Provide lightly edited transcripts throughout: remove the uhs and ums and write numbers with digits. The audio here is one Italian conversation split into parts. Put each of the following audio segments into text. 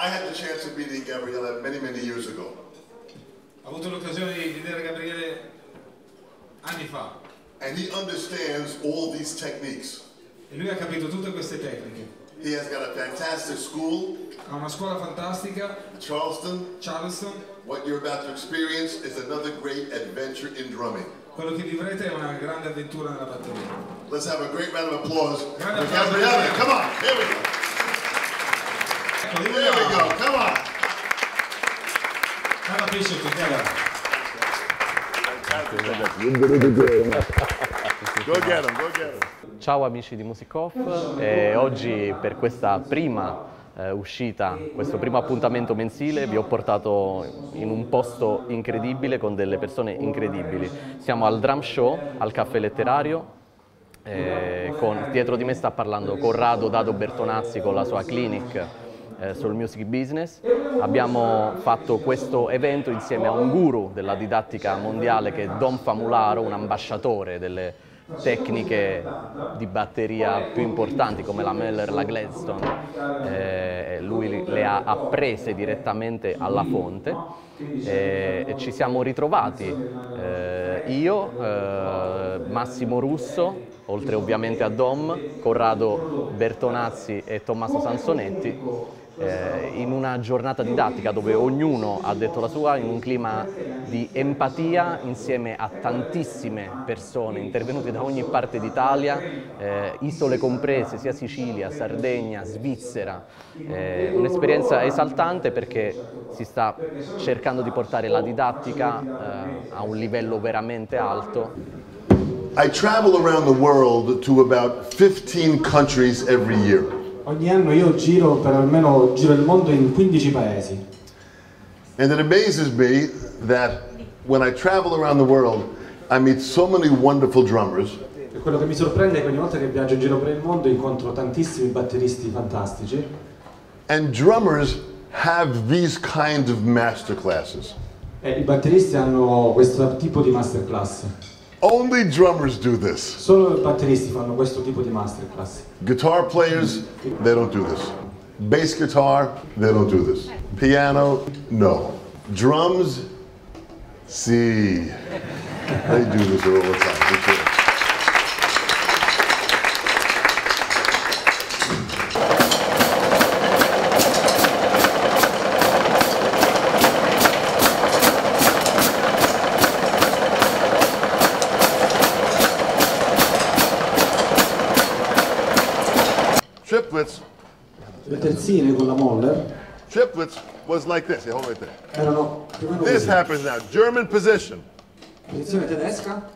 I had the chance of meeting Gabriele many years ago. Ho avuto l'occasione di vedere Gabriele anni fa. And he understands all these techniques. E lui ha capito tutte queste tecniche. He has got a fantastic school. Ha una scuola fantastica. Charleston. What you're about to experience is another great adventure in drumming. Quello che vivrete è una grande avventura nella batteria. Let's have a great round of applause for Gabriele. Come on, here we go. There we go, come on. Have a picture together. Go get him, go get him. Ciao amici di Musicoff, oggi per questa prima uscita, questo primo appuntamento mensile, vi ho portato in un posto incredibile con delle persone incredibili. Siamo al Drum Show, al Caffè Letterario. Dietro di me sta parlando Corrado Dado Bertonazzi con la sua clinic sul music business. Abbiamo fatto questo evento insieme a un guru della didattica mondiale che è Dom Famularo, un ambasciatore delle tecniche di batteria più importanti come la Möller, la Gladstone. Lui le ha apprese direttamente alla fonte e ci siamo ritrovati io, Massimo Russo, oltre ovviamente a Dom, Corrado Bertonazzi e Tommaso Sansonetti, in una giornata didattica dove ognuno ha detto la sua, in un clima di empatia insieme a tantissime persone intervenute da ogni parte d'Italia, isole comprese, sia Sicilia, Sardegna, Svizzera. Un'esperienza esaltante perché si sta cercando di portare la didattica a un livello veramente alto. I travel around the world to about 15 countries every year. Ogni anno io giro il mondo in 15 paesi. And it amazes me that when I travel around the world, I meet so many wonderful drummers. E quello che mi sorprende è che ogni volta che viaggio in giro per il mondo incontro tantissimi batteristi fantastici. And drummers have these kinds of masterclasses. E i batteristi hanno questo tipo di masterclass. Only drummers do this. Solo i batteristi fanno questo tipo di masterclass. Guitar players, they don't do this. Bass guitar, they don't do this. Piano, no. Drums, sì. They do this all the time. Le terzine con la Möller. Triplets was like this. Hold right there. Erano più o meno this così. Happens now. German position. Posizione tedesca.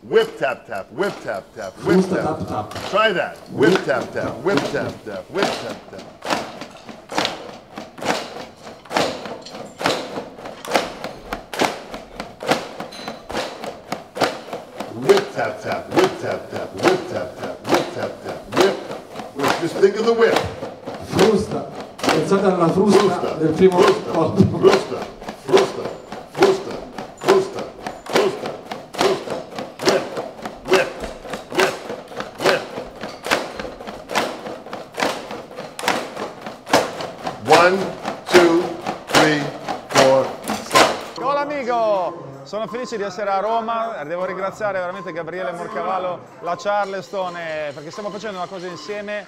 Whip tap tap. Whip tap tap. Whip Frusta, tap. Tap, tap tap. Try that. Whip tap tap. Whip tap tap. Whip tap tap. Whip tap tap. Whip tap tap. Whip tap tap. Whip tap tap. Just think of the whip. Frusta. Pensate alla frusta del primo colpo. Frusta. Frusta. Frusta. Frusta. Frusta. Frusta. Whip. Whip. Whip. Whip. 1, 2, 3, 4, stop. Ciao amico! Sono felice di essere a Roma, devo ringraziare veramente Gabriele Morcavallo, la Charleston, perché stiamo facendo una cosa insieme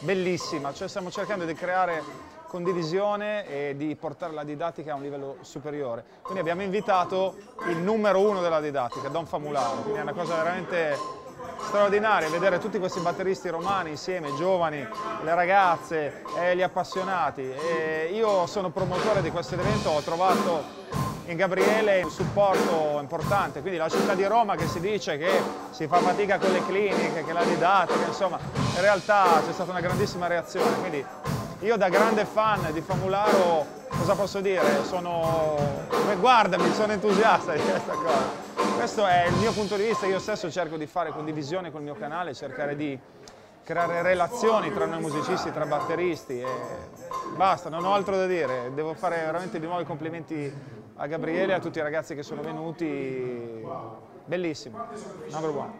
bellissima, cioè stiamo cercando di creare condivisione e di portare la didattica a un livello superiore. Quindi abbiamo invitato il numero 1 della didattica, Dom Famularo, quindi è una cosa veramente straordinaria vedere tutti questi batteristi romani insieme, giovani, le ragazze, gli appassionati. E io sono promotore di questo evento, ho trovato in Gabriele un supporto importante, quindi la città di Roma che si dice che si fa fatica con le cliniche, che la didattica, insomma, in realtà c'è stata una grandissima reazione, quindi io da grande fan di Famularo, cosa posso dire? Sono entusiasta di questa cosa. Questo è il mio punto di vista, io stesso cerco di fare condivisione col mio canale, cercare di creare relazioni tra noi musicisti, tra batteristi e basta, non ho altro da dire, devo fare veramente di nuovo i complimenti a Gabriele e a tutti i ragazzi che sono venuti, bellissimo, number 1.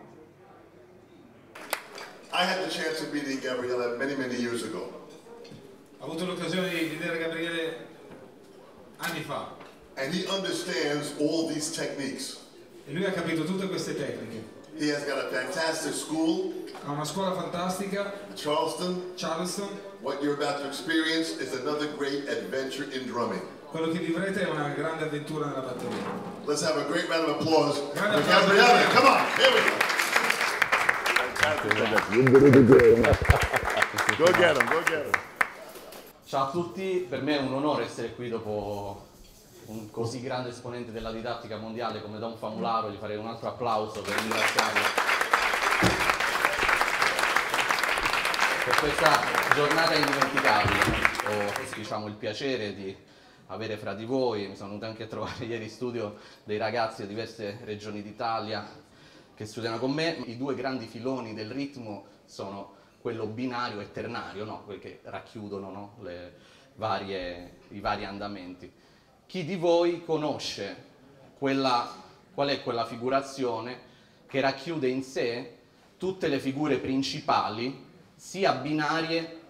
I had the chance of meeting Gabriele many years ago. Ho avuto l'occasione di vedere Gabriele anni fa. And he understands all these techniques. E lui ha capito tutte queste tecniche. He has got a fantastic school. Ha una scuola fantastica. Charleston. What you're about to experience is another great adventure in drumming. Quello che vivrete è una grande avventura nella batteria. Let's have a great round of applause for Gabriele. Come on, here we go. Go get him, go get him. Ciao a tutti, per me è un onore essere qui dopo un così grande esponente della didattica mondiale come Dom Famularo. Gli farei un altro applauso per ringraziarlo per questa giornata indimenticabile. Ho, diciamo, il piacere di avere fra di voi, mi sono venuto anche a trovare ieri in studio dei ragazzi da diverse regioni d'Italia che studiano con me. I due grandi filoni del ritmo sono quello binario e ternario, no? Che racchiudono, no? I vari andamenti. Chi di voi conosce qual è quella figurazione che racchiude in sé tutte le figure principali, sia binarie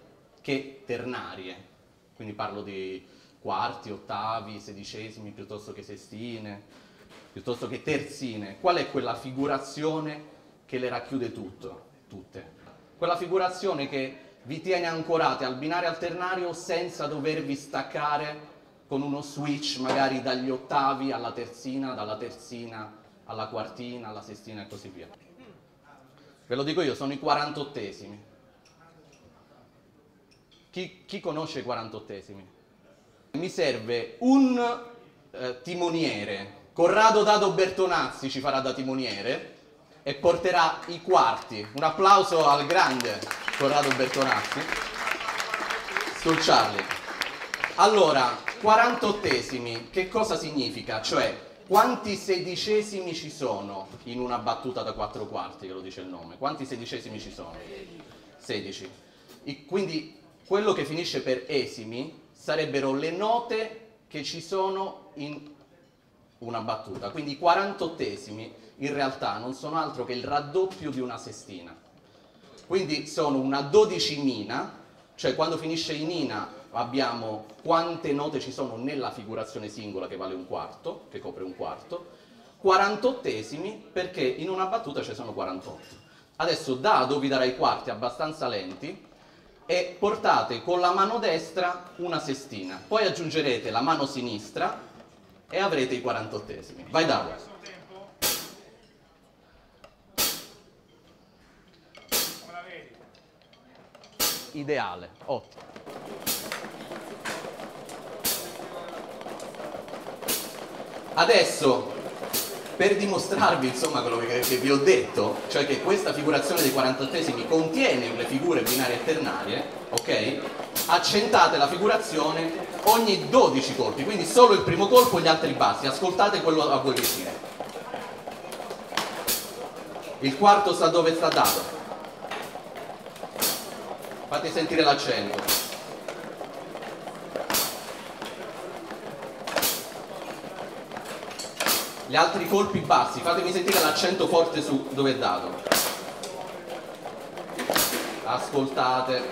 che ternarie? Quindi parlo di quarti, ottavi, sedicesimi, piuttosto che sestine, piuttosto che terzine. Qual è quella figurazione che le racchiude tutte? Quella figurazione che vi tiene ancorate al binario alternario senza dovervi staccare con uno switch magari dagli ottavi alla terzina, dalla terzina alla quartina, alla sestina e così via. Ve lo dico io, sono i 48esimi. Chi conosce i 48esimi? Mi serve un timoniere. Corrado Dado Bertonazzi ci farà da timoniere e porterà i quarti. Un applauso al grande Corrado Bertonazzi sul Charlie. Allora, 48esimi, che cosa significa? Cioè, quanti sedicesimi ci sono in una battuta da 4 quarti, che lo dice il nome? Quanti sedicesimi ci sono? 16. E quindi quello che finisce per esimi sarebbero le note che ci sono in una battuta. Quindi i 48esimi in realtà non sono altro che il raddoppio di una sestina. Quindi sono una dodicimina, cioè quando finisce in ina abbiamo quante note ci sono nella figurazione singola, che vale un quarto, che copre un quarto. 48esimi, perché in una battuta ci sono 48. Adesso Dado vi darà i quarti abbastanza lenti e portate con la mano destra una sestina, poi aggiungerete la mano sinistra e avrete i 48esimi. Vai Dado! Ideale, ottimo. Adesso, per dimostrarvi insomma quello che vi ho detto, cioè che questa figurazione dei 48esimi contiene le figure binarie e ternarie, ok? Accentate la figurazione ogni 12 colpi, quindi solo il primo colpo e gli altri bassi. Ascoltate quello a voi vicino. Il quarto sta dove sta Dado. Fate sentire l'accento. Gli altri colpi bassi, fatemi sentire l'accento forte su dove è Dado. Ascoltate.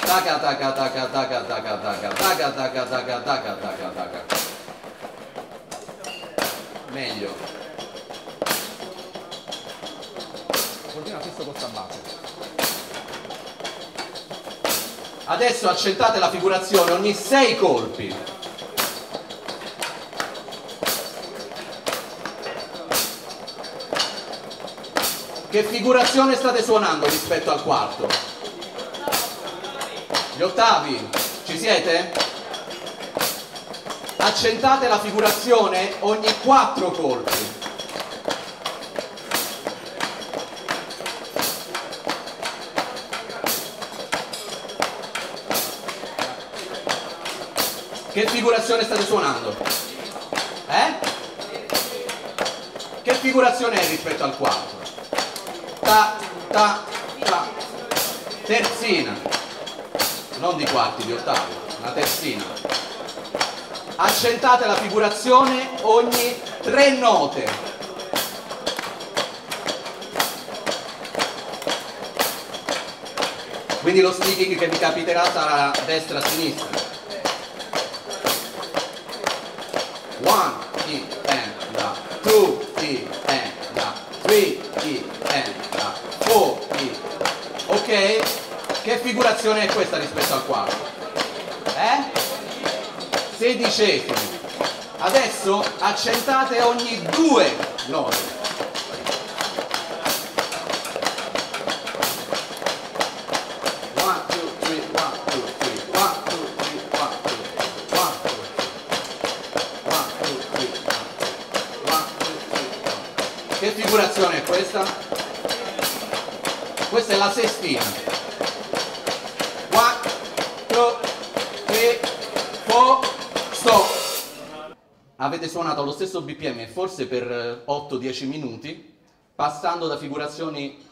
Taca taca taca taca taca taca taca taca taca taca taca taca. Meglio. Continua questo con base. Adesso accentate la figurazione ogni 6 colpi. Che figurazione state suonando rispetto al quarto? Gli ottavi, ci siete? Accentate la figurazione ogni 4 colpi. Che figurazione state suonando? Che figurazione è rispetto al quarto? Ta, ta, ta. Terzina, non di quarti, di ottavi, una terzina. Accentate la figurazione ogni 3 note. Quindi lo sticking che vi capiterà sarà destra-sinistra. 1, kick and up. 2, kick and up. 3, kick and up. 4, kick. Ok? Che figurazione è questa rispetto al quarto? Sedicesimi. Adesso accentate ogni due note. One, two, three, one, two, three, one, two, three, one, two, three, one, two, three, one, two, three, one, two, three. Che figurazione è questa? Questa è la sestina. One, two, three, four, stop. Avete suonato allo stesso BPM forse per 8-10 minuti, passando da figurazioni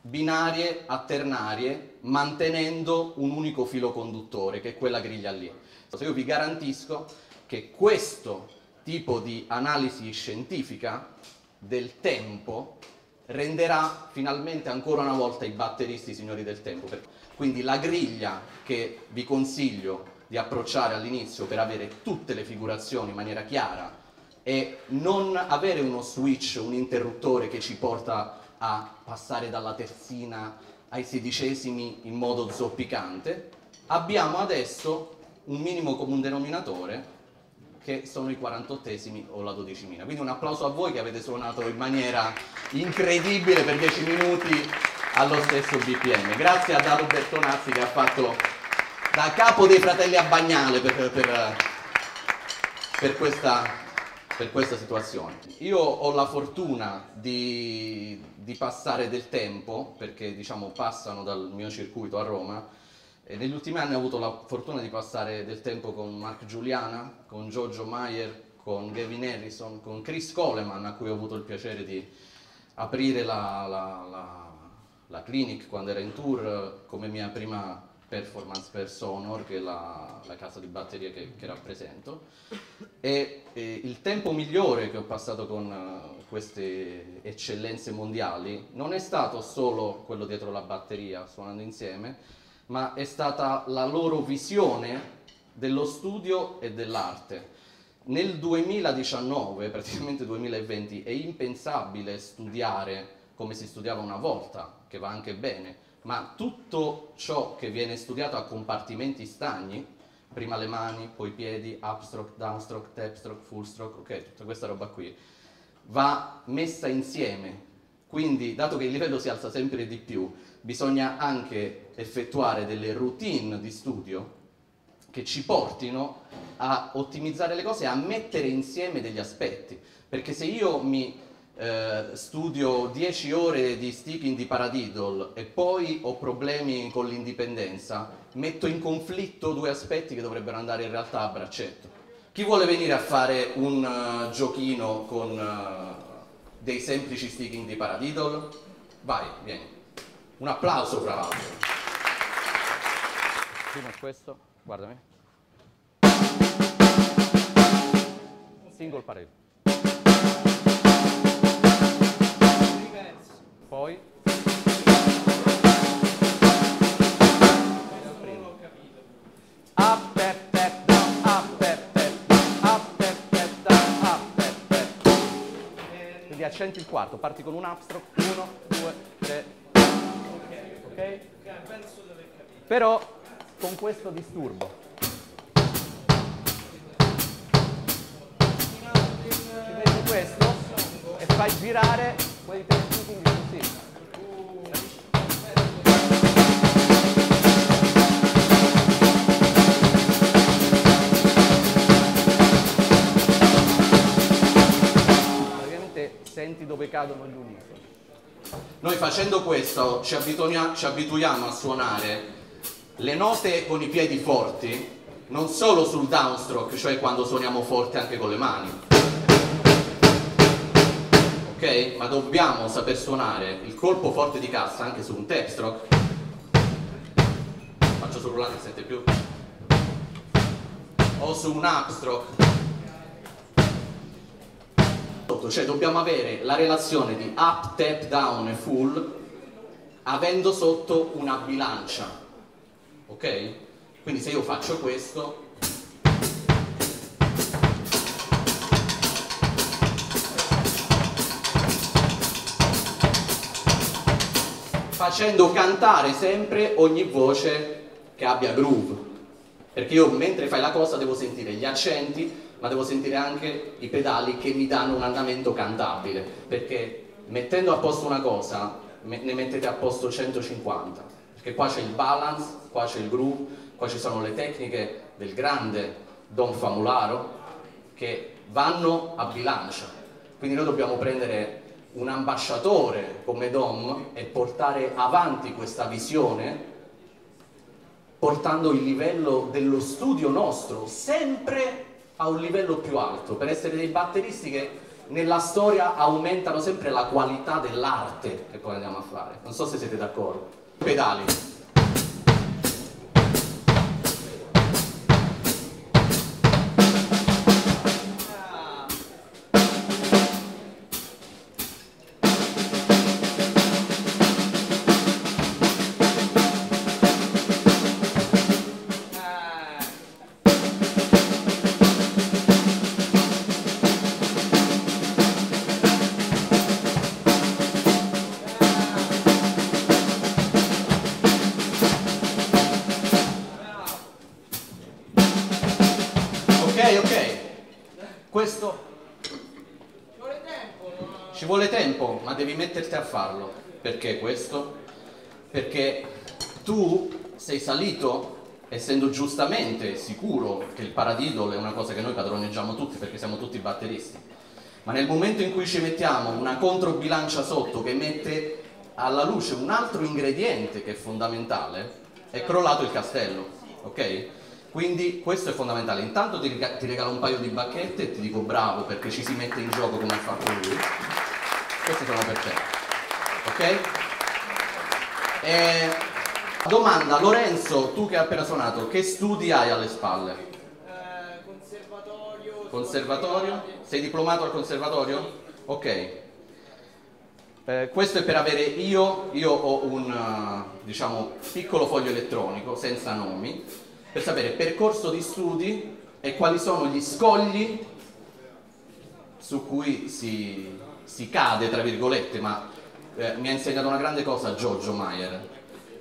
binarie a ternarie, mantenendo un unico filo conduttore, che è quella griglia lì. Io vi garantisco che questo tipo di analisi scientifica del tempo renderà finalmente ancora una volta i batteristi signori del tempo. Quindi la griglia che vi consiglio di approcciare all'inizio per avere tutte le figurazioni in maniera chiara e non avere uno switch, un interruttore che ci porta a passare dalla terzina ai sedicesimi in modo zoppicante. Abbiamo adesso un minimo comune denominatore che sono i 48esimi o la 12.000. Quindi un applauso a voi che avete suonato in maniera incredibile per 10 minuti allo stesso BPM. Grazie a Dado Bertonazzi che ha fatto da capo dei fratelli a Bagnale per questa situazione. Io ho la fortuna di passare del tempo, perché diciamo passano dal mio circuito a Roma, e negli ultimi anni ho avuto la fortuna di passare del tempo con Mark Giuliana, con Jojo Mayer, con Gavin Harrison, con Chris Coleman, a cui ho avuto il piacere di aprire la clinic quando era in tour, come mia prima performance per Sonor, che è la casa di batteria che rappresento, e il tempo migliore che ho passato con queste eccellenze mondiali non è stato solo quello dietro la batteria suonando insieme, ma è stata la loro visione dello studio e dell'arte. Nel 2019, praticamente 2020, è impensabile studiare come si studiava una volta, che va anche bene, ma tutto ciò che viene studiato a compartimenti stagni, prima le mani, poi i piedi, upstroke, downstroke, tapstroke, fullstroke, ok, tutta questa roba qui, va messa insieme. Quindi, dato che il livello si alza sempre di più, bisogna anche effettuare delle routine di studio che ci portino a ottimizzare le cose e a mettere insieme degli aspetti. Perché se io mi studio 10 ore di sticking di paradiddle e poi ho problemi con l'indipendenza, metto in conflitto due aspetti che dovrebbero andare in realtà a braccetto. Chi vuole venire a fare un giochino con dei semplici sticking di paradiddle? Vai, vieni. Un applauso fra l'altro. Prima questo, guardami. Single paradiddle. Poi up tap tap down, up tap tap down, up tap tap down, up tap tap down. Quindi accenti il quarto, parti con un upstroke, 1, 2, 3. Ok? Penso di aver capito. Però con questo disturbo. Ci metti questo e fai girare quei tessuti. Senti dove cadono gli unisoni. Noi facendo questo ci abituiamo a suonare le note con i piedi forti, non solo sul downstroke, cioè quando suoniamo forte anche con le mani. Ok? Ma dobbiamo saper suonare il colpo forte di cassa anche su un tapstroke. Faccio sul rullante, sente più. O su un upstroke. Cioè dobbiamo avere la relazione di up, tap, down e full avendo sotto una bilancia ok? Quindi se io faccio questo, facendo cantare sempre ogni voce che abbia groove, perché io mentre fai la cosa devo sentire gli accenti, ma devo sentire anche i pedali che mi danno un andamento cantabile, perché mettendo a posto una cosa ne mettete a posto 150, perché qua c'è il balance, qua c'è il groove, qua ci sono le tecniche del grande Dom Famularo che vanno a bilancia. Quindi noi dobbiamo prendere un ambasciatore come Dom e portare avanti questa visione, portando il livello dello studio nostro sempre a un livello più alto, per essere dei batteristi che nella storia aumentano sempre la qualità dell'arte che poi andiamo a fare. Non so se siete d'accordo. Pedali. Ma devi metterti a farlo. Perché questo? Perché tu sei salito essendo giustamente sicuro che il paradiddle è una cosa che noi padroneggiamo tutti, perché siamo tutti batteristi, ma nel momento in cui ci mettiamo una controbilancia sotto che mette alla luce un altro ingrediente che è fondamentale, è crollato il castello, ok? Quindi questo è fondamentale. Intanto ti regalo un paio di bacchette e ti dico bravo, perché ci si mette in gioco come ha fatto lui. Queste sono per te, ok? Domanda, Lorenzo, tu che hai appena suonato, che studi hai alle spalle? Conservatorio. Conservatorio? Sei diplomato al conservatorio? Ok. Questo è per avere io ho un, diciamo, piccolo foglio elettronico, senza nomi, per sapere percorso di studi e quali sono gli scogli su cui si cade, tra virgolette, ma mi ha insegnato una grande cosa Jojo Mayer,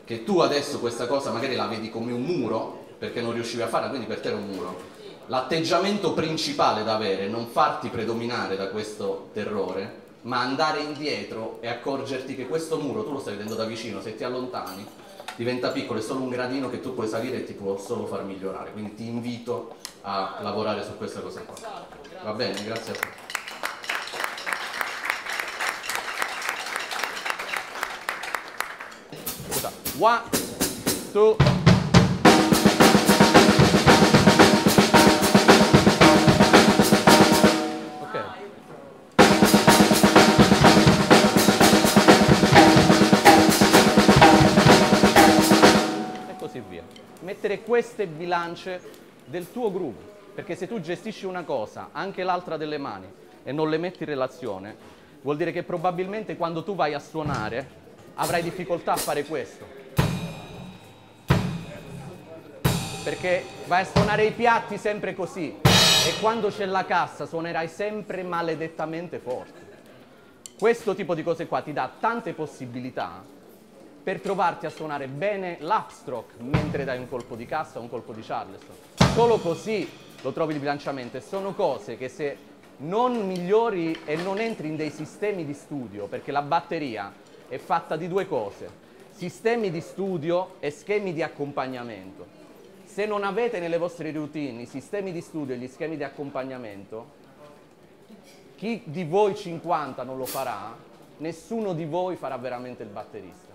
che tu adesso questa cosa magari la vedi come un muro, perché non riuscivi a farla, quindi per te era un muro. L'atteggiamento principale da avere è non farti predominare da questo terrore, ma andare indietro e accorgerti che questo muro tu lo stai vedendo da vicino, se ti allontani diventa piccolo, è solo un gradino che tu puoi salire e ti può solo far migliorare. Quindi ti invito a lavorare su questa cosa qua. Va bene, grazie a te. One, two... Ok. E così via. Mettere queste bilance del tuo groove, perché se tu gestisci una cosa, anche l'altra delle mani, e non le metti in relazione, vuol dire che probabilmente quando tu vai a suonare avrai difficoltà a fare questo. Perché vai a suonare i piatti sempre così e quando c'è la cassa suonerai sempre maledettamente forte. Questo tipo di cose qua ti dà tante possibilità per trovarti a suonare bene l'upstroke mentre dai un colpo di cassa o un colpo di Charleston. Solo così lo trovi il bilanciamento, e sono cose che se non migliori e non entri in dei sistemi di studio, perché la batteria è fatta di due cose, sistemi di studio e schemi di accompagnamento. Se non avete nelle vostre routine i sistemi di studio e gli schemi di accompagnamento, chi di voi 50 non lo farà, nessuno di voi farà veramente il batterista.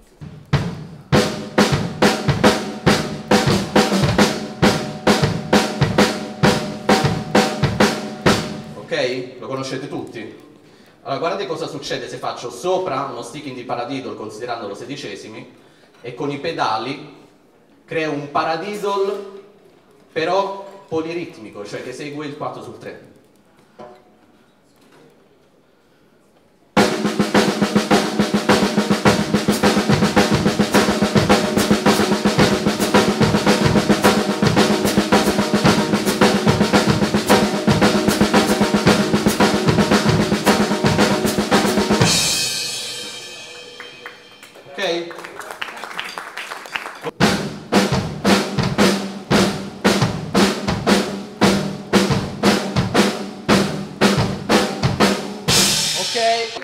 Ok? Lo conoscete tutti? Allora guardate cosa succede se faccio sopra uno sticking di paradiddle considerandolo sedicesimi e con i pedali creo un paradiddle però poliritmico, cioè che segue il 4 sul 3.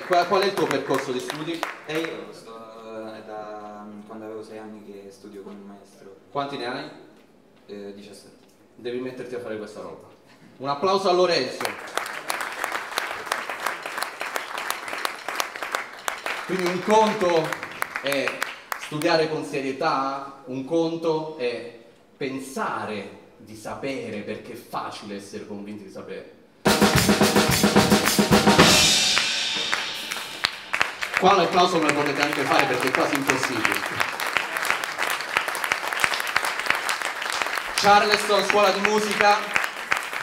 Qual è il tuo percorso di studi? Io è da quando avevo 6 anni che studio con un maestro. Quanti ne hai? 17. Devi metterti a fare questa roba. Un applauso a Lorenzo. Quindi un conto è studiare con serietà, un conto è pensare di sapere, perché è facile essere convinti di sapere. Qua l'applauso non lo potete anche fare perché è quasi impossibile. Charleston, scuola di musica,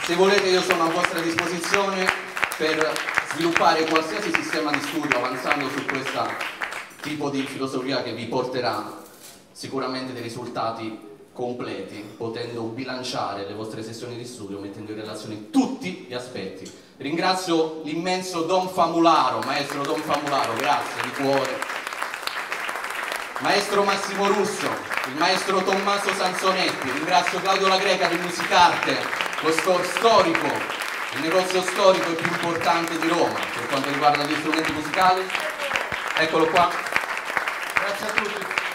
se volete io sono a vostra disposizione per sviluppare qualsiasi sistema di studio avanzando su questo tipo di filosofia che vi porterà sicuramente dei risultati completi, potendo bilanciare le vostre sessioni di studio mettendo in relazione tutti gli aspetti. Ringrazio l'immenso Dom Famularo, maestro Dom Famularo, grazie di cuore. Maestro Massimo Russo, il maestro Tommaso Sansonetti, ringrazio Claudio La Greca di Musicarte, lo store storico, il negozio storico più importante di Roma per quanto riguarda gli strumenti musicali. Eccolo qua. Grazie a tutti.